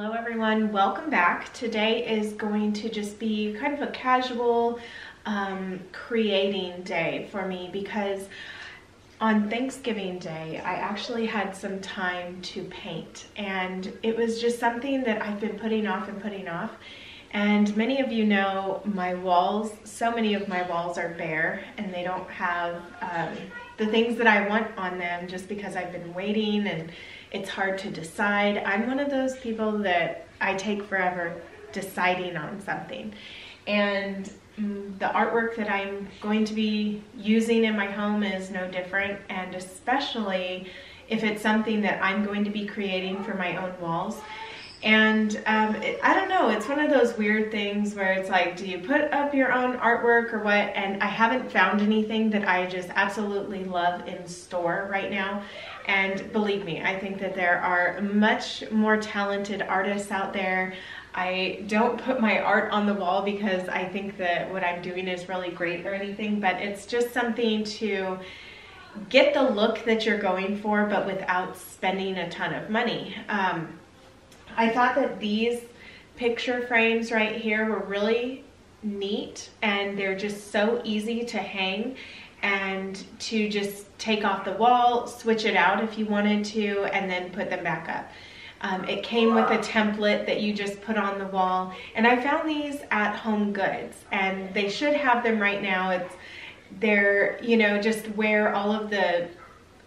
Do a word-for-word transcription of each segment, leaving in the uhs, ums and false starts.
Hello everyone, welcome back. Today is going to just be kind of a casual um, creating day for me because on Thanksgiving Day, I actually had some time to paint, and it was just something that I've been putting off and putting off. And many of you know my walls, so many of my walls are bare and they don't have um, the things that I want on them just because I've been waiting and it's hard to decide. I'm one of those people that I take forever deciding on something. And the artwork that I'm going to be using in my home is no different, and especially if it's something that I'm going to be creating for my own walls. And um, it, I don't know, it's one of those weird things where it's like, do you put up your own artwork or what? And I haven't found anything that I just absolutely love in store right now. And believe me, I think that there are much more talented artists out there. I don't put my art on the wall because I think that what I'm doing is really great or anything, but it's just something to get the look that you're going for, but without spending a ton of money. Um, I thought that these picture frames right here were really neat, and they're just so easy to hang and to just take off the wall, switch it out if you wanted to, and then put them back up. Um, it came with a template that you just put on the wall, and I found these at HomeGoods, and they should have them right now. It's they're, you know, just where all of the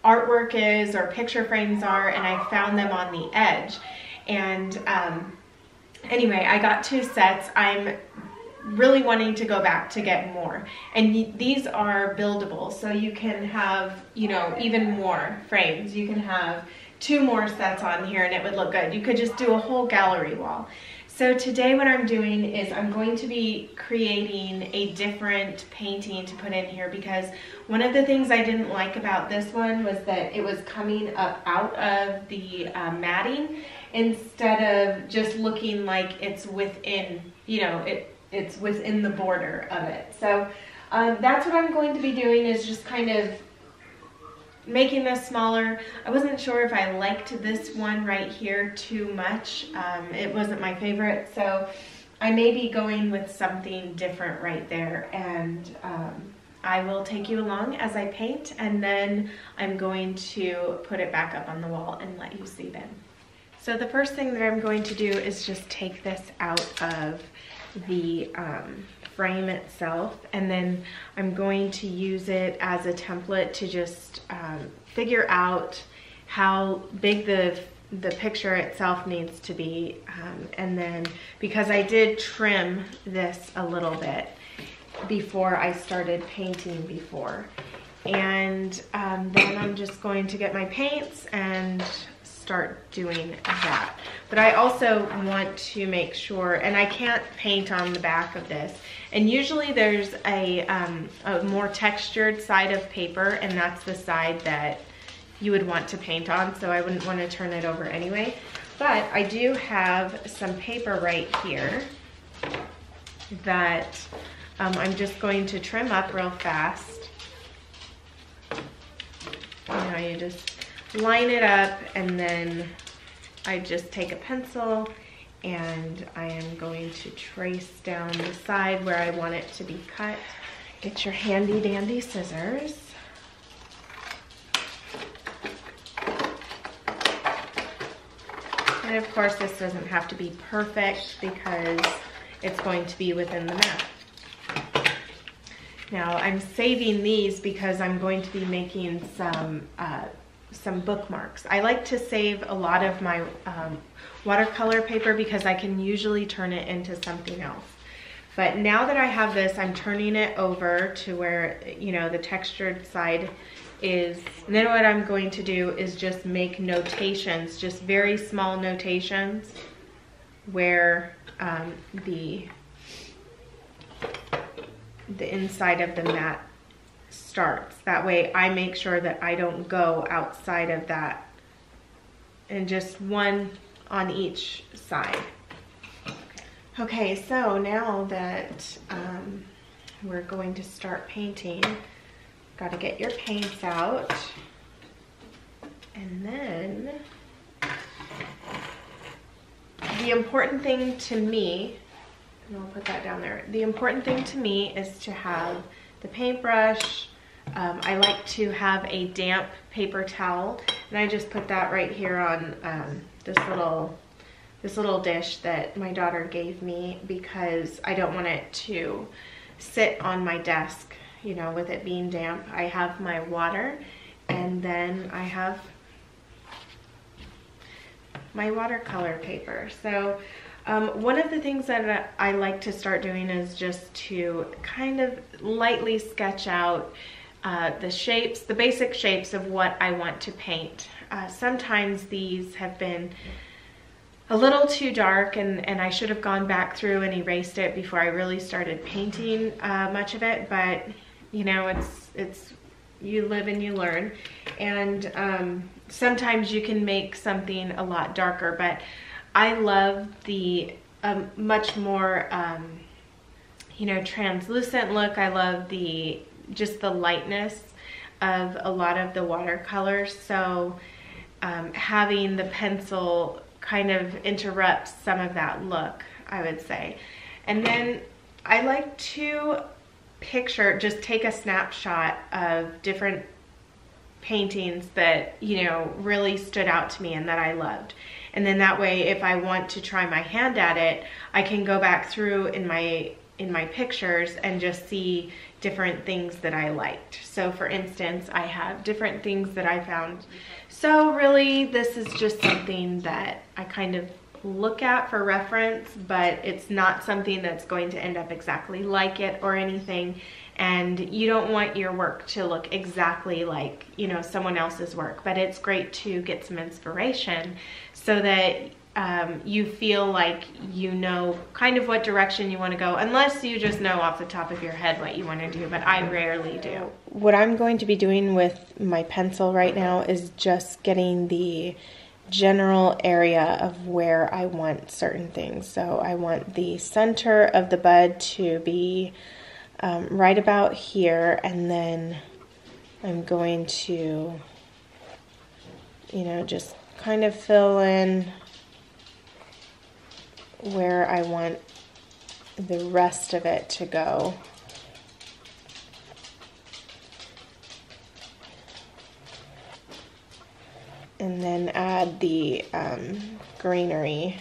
artwork is or picture frames are, and I found them on the edge. And um, anyway, I got two sets. I'm really wanting to go back to get more. And these are buildable, so you can have, you know, even more frames. You can have two more sets on here and it would look good. You could just do a whole gallery wall. So today what I'm doing is I'm going to be creating a different painting to put in here, because one of the things I didn't like about this one was that it was coming up out of the uh, matting instead of just looking like it's within, you know, it, it's within the border of it. So um, that's what I'm going to be doing, is just kind of making this smaller. I wasn't sure if I liked this one right here too much. Um, it wasn't my favorite, so I may be going with something different right there, and um, I will take you along as I paint, and then I'm going to put it back up on the wall and let you see them. So the first thing that I'm going to do is just take this out of the um, frame itself, and then I'm going to use it as a template to just um, figure out how big the the picture itself needs to be, um, and then because I did trim this a little bit before I started painting before, and um, then I'm just going to get my paints and start doing that. But I also want to make sure, and I can't paint on the back of this, and usually there's a, um, a more textured side of paper, and that's the side that you would want to paint on, so I wouldn't want to turn it over anyway. But I do have some paper right here that um, I'm just going to trim up real fast. You know, you just line it up, and then I just take a pencil and I am going to trace down the side where I want it to be cut. Get your handy dandy scissors. And of course this doesn't have to be perfect because it's going to be within the map. Now I'm saving these because I'm going to be making some uh, some bookmarks. I like to save a lot of my um, watercolor paper because I can usually turn it into something else. But now that I have this, I'm turning it over to where, you know, the textured side is. And then what I'm going to do is just make notations, just very small notations where um, the the inside of the mat starts. That way I make sure that I don't go outside of that, and just one on each side. Okay, so now that um, we're going to start painting, got to get your paints out, and then the important thing to me, and I'll put that down there, the important thing to me is to have the paintbrush. Um, I like to have a damp paper towel, and I just put that right here on um, this little this little dish that my daughter gave me, because I don't want it to sit on my desk, you know, with it being damp. I have my water, and then I have my watercolor paper. So um, one of the things that I like to start doing is just to kind of lightly sketch out uh, the shapes, the basic shapes of what I want to paint. Uh, sometimes these have been a little too dark, and, and I should have gone back through and erased it before I really started painting uh, much of it, but you know, it's, it's you live and you learn. And um, sometimes you can make something a lot darker, but I love the um, much more, um, you know, translucent look. I love the, just the lightness of a lot of the watercolors. So um, having the pencil kind of interrupts some of that look, I would say. And then I like to picture, just take a snapshot of different paintings that, you know, really stood out to me and that I loved. And then that way, if I want to try my hand at it, I can go back through in my in my pictures and just see different things that I liked. So for instance, I have different things that I found. So really, this is just something that I kind of look at for reference, but it's not something that's going to end up exactly like it or anything. And you don't want your work to look exactly like, you know, someone else's work, but it's great to get some inspiration so that Um, you feel like you know kind of what direction you want to go, unless you just know off the top of your head what you want to do, but I rarely do. What I'm going to be doing with my pencil right now is just getting the general area of where I want certain things. So I want the center of the bud to be um, right about here, and then I'm going to, you know, just kind of fill in where I want the rest of it to go. And then add the um, greenery.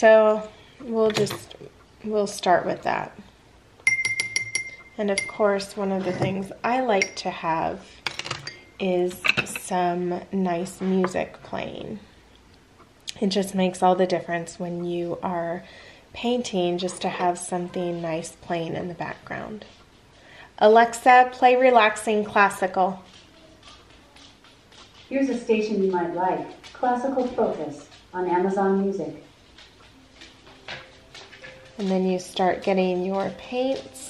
So we'll just, we'll start with that. And of course, one of the things I like to have is some nice music playing. It just makes all the difference when you are painting, just to have something nice playing in the background. Alexa, play relaxing classical. Here's a station you might like, Classical Focus on Amazon Music. And then you start getting your paints.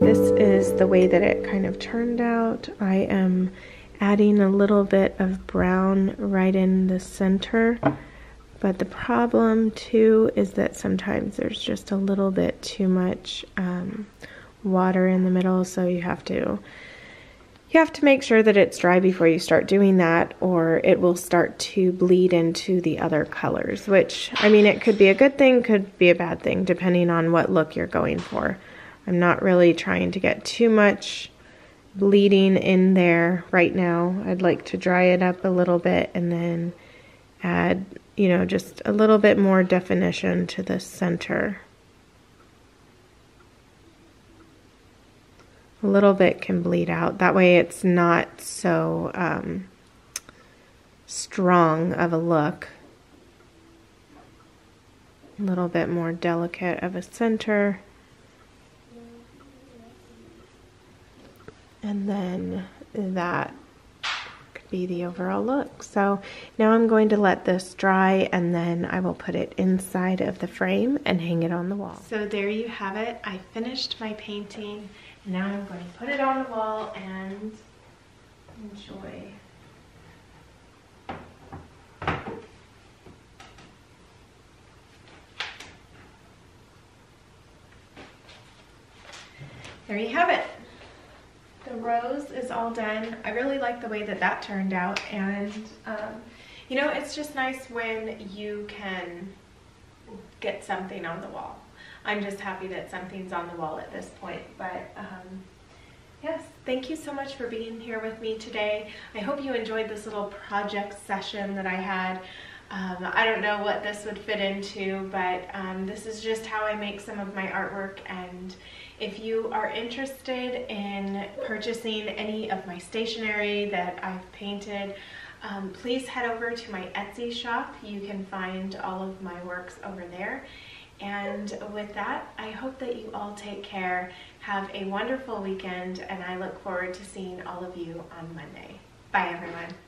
This is the way that it kind of turned out. I am adding a little bit of brown right in the center, but the problem too is that sometimes there's just a little bit too much um, water in the middle, so you have to you have to make sure that it's dry before you start doing that, or it will start to bleed into the other colors, which, I mean, it could be a good thing, could be a bad thing, depending on what look you're going for. I'm not really trying to get too much bleeding in there right now. I'd like to dry it up a little bit and then add, you know, just a little bit more definition to the center. A little bit can bleed out. That way it's not so um, strong of a look. A little bit more delicate of a center. And then that could be the overall look. So now I'm going to let this dry, and then I will put it inside of the frame and hang it on the wall. So there you have it. I finished my painting. Now I'm going to put it on the wall and enjoy. There you have it. The rose is all done. I really like the way that that turned out, and um, you know, it's just nice when you can get something on the wall. I'm just happy that something's on the wall at this point, but um, yes, thank you so much for being here with me today. I hope you enjoyed this little project session that I had. Um, I don't know what this would fit into, but um, this is just how I make some of my artwork, and if you are interested in purchasing any of my stationery that I've painted, um, please head over to my Etsy shop. You can find all of my works over there. And with that, I hope that you all take care, have a wonderful weekend, and I look forward to seeing all of you on Monday. Bye, everyone.